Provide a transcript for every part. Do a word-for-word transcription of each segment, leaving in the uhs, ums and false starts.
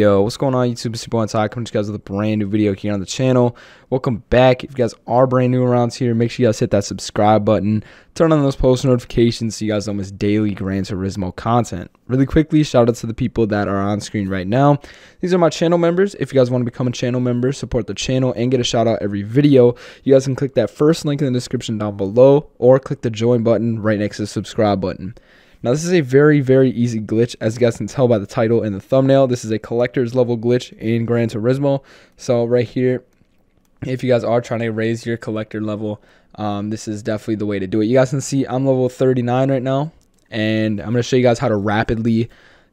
Yo, what's going on YouTube? It's your boy Antti, coming to you guys with a brand new video here on the channel. Welcome back. If you guys are brand new around here, make sure you guys hit that subscribe button, turn on those post notifications so you guys don't miss daily Gran Turismo content. Really quickly, shout out to the people that are on screen right now. These are my channel members. If you guys want to become a channel member, support the channel and get a shout out every video, you guys can click that first link in the description down below or click the join button right next to the subscribe button. Now, this is a very, very easy glitch. As you guys can tell by the title and the thumbnail, this is a collector's level glitch in Gran Turismo. So right here, if you guys are trying to raise your collector level, um, this is definitely the way to do it. You guys can see I'm level thirty-nine right now, and I'm going to show you guys how to rapidly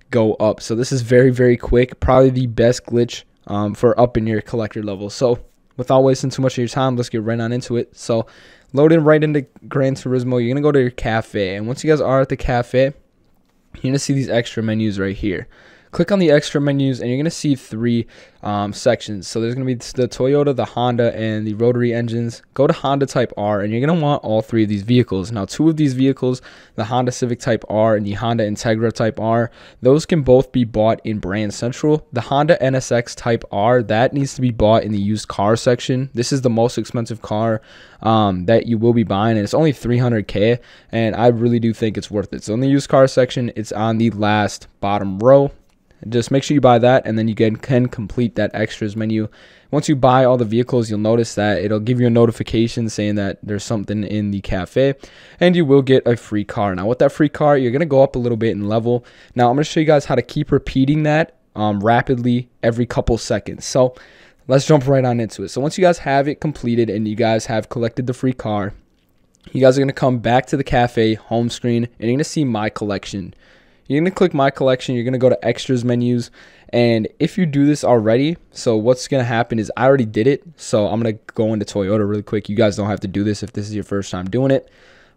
go up. So this is very, very quick, probably the best glitch um, for upping your collector level. So without wasting too much of your time, let's get right on into it. So loading right into Gran Turismo, you're going to go to your cafe. And once you guys are at the cafe, you're going to see these extra menus right here. Click on the extra menus, and you're going to see three um, sections. So there's going to be the Toyota, the Honda, and the rotary engines. Go to Honda Type R, and you're going to want all three of these vehicles. Now, two of these vehicles, the Honda Civic Type R and the Honda Integra Type R, those can both be bought in Brand Central. The Honda N S X Type R, that needs to be bought in the used car section. This is the most expensive car um, that you will be buying, and it's only three hundred K, and I really do think it's worth it. So in the used car section, it's on the last bottom row. Just make sure you buy that, and then you can, can complete that extras menu. Once you buy all the vehicles, you'll notice that it'll give you a notification saying that there's something in the cafe, and you will get a free car. Now, with that free car, you're going to go up a little bit in level. Now, I'm going to show you guys how to keep repeating that um, rapidly every couple seconds. So let's jump right on into it. So once you guys have it completed and you guys have collected the free car, you guys are going to come back to the cafe home screen, and you're going to see My Collection. You're going to click My Collection. You're going to go to Extras Menus. And if you do this already, so what's going to happen is I already did it. So I'm going to go into Toyota really quick. You guys don't have to do this if this is your first time doing it.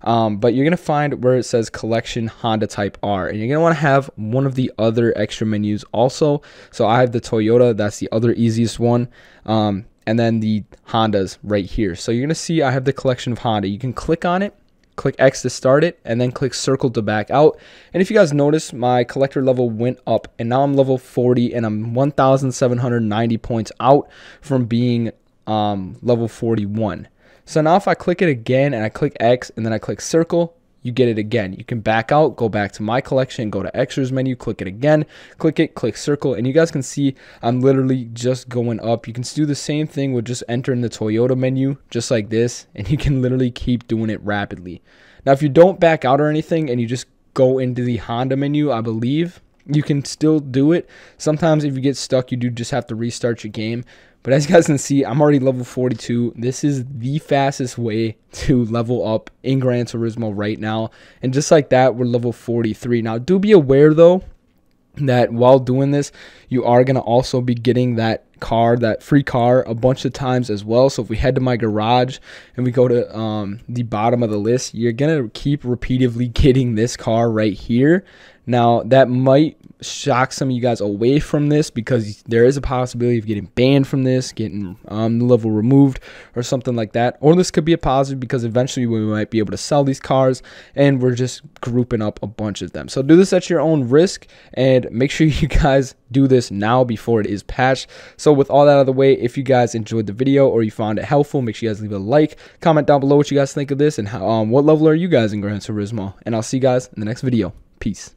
Um, but you're going to find where it says Collection Honda Type R. And you're going to want to have one of the other extra menus also. So I have the Toyota. That's the other easiest one. Um, and then the Hondas right here. So you're going to see I have the collection of Honda. You can click on it. Click X to start it, and then click circle to back out. And if you guys notice, my collector level went up, and now I'm level forty, and I'm one thousand seven hundred ninety points out from being um, level forty-one. So now if I click it again, and I click X, and then I click circle, you get it again. You can back out, go back to My Collection, go to extras menu, click it again, click it, click circle, and you guys can see I'm literally just going up. You can do the same thing with just entering the Toyota menu, just like this, and you can literally keep doing it rapidly. Now, if you don't back out or anything and you just go into the Honda menu, I believe, you can still do it. Sometimes if you get stuck, you do just have to restart your game. But as you guys can see, I'm already level forty-two. This is the fastest way to level up in Gran Turismo right now. And just like that, we're level forty-three. Now, do be aware, though, that while doing this, you are going to also be getting that car, that free car, a bunch of times as well. So if we head to my garage and we go to um, the bottom of the list, you're going to keep repeatedly getting this car right here. Now, that might shock some of you guys away from this because there is a possibility of getting banned from this, getting um, the level removed or something like that. Or this could be a positive because eventually we might be able to sell these cars, and we're just grouping up a bunch of them. So do this at your own risk, and make sure you guys do this now before it is patched. So with all that out of the way, if you guys enjoyed the video or you found it helpful, make sure you guys leave a like, comment down below what you guys think of this, and how, um, what level are you guys in Gran Turismo. And I'll see you guys in the next video. Peace.